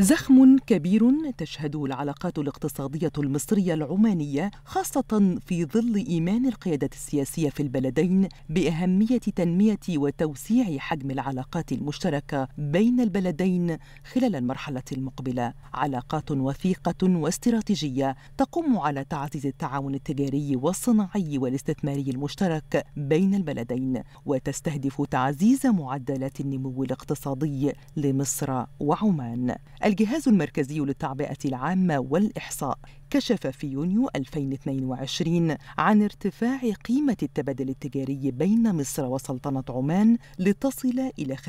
زخم كبير تشهده العلاقات الاقتصادية المصرية العمانية، خاصة في ظل إيمان القيادة السياسية في البلدين بأهمية تنمية وتوسيع حجم العلاقات المشتركة بين البلدين خلال المرحلة المقبلة. علاقات وثيقة واستراتيجية تقوم على تعزيز التعاون التجاري والصناعي والاستثماري المشترك بين البلدين، وتستهدف تعزيز معدلات النمو الاقتصادي لمصر وعمان. الجهاز المركزي للتعبئة العامة والإحصاء كشف في يونيو 2022 عن ارتفاع قيمة التبادل التجاري بين مصر وسلطنة عمان لتصل إلى 586.2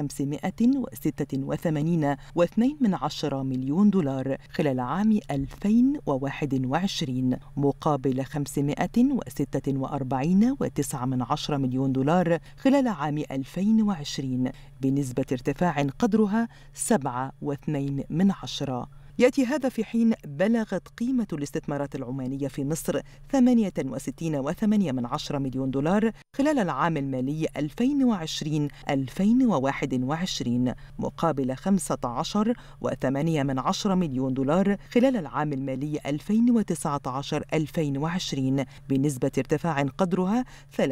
مليون دولار خلال عام 2021 مقابل 546.9 مليون دولار خلال عام 2020 بنسبة ارتفاع قدرها 7.2%. يأتي هذا في حين بلغت قيمة الاستثمارات العمانية في مصر 68.8 مليون دولار خلال العام المالي 2020-2021 مقابل 15.8 مليون دولار خلال العام المالي 2019-2020 بنسبة ارتفاع قدرها 334.8%.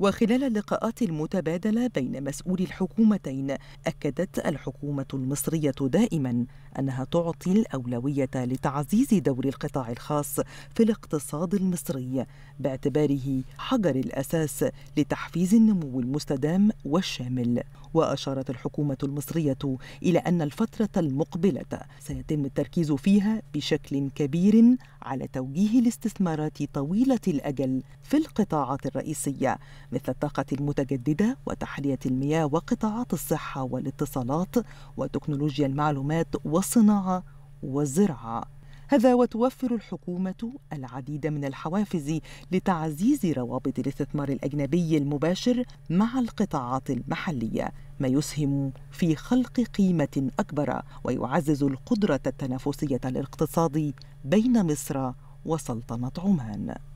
وخلال اللقاءات المتبادلة بين مسؤولي الحكومتين، أكدت الحكومة المصرية دائما أنها تعطي الأولوية لتعزيز دور القطاع الخاص في الاقتصاد المصري باعتباره حجر الأساس لتحفيز النمو المستدام والشامل. وأشارت الحكومة المصرية إلى أن الفترة المقبلة سيتم التركيز فيها بشكل كبير على توجيه الاستثمارات طويلة الأجل في القطاعات الرئيسية مثل الطاقة المتجددة وتحلية المياه وقطاعات الصحة والاتصالات وتكنولوجيا المعلومات والصناعة والزراعة. هذا وتوفر الحكومة العديد من الحوافز لتعزيز روابط الاستثمار الأجنبي المباشر مع القطاعات المحلية، ما يسهم في خلق قيمة أكبر ويعزز القدرة التنافسية للاقتصاد بين مصر وسلطنة عمان.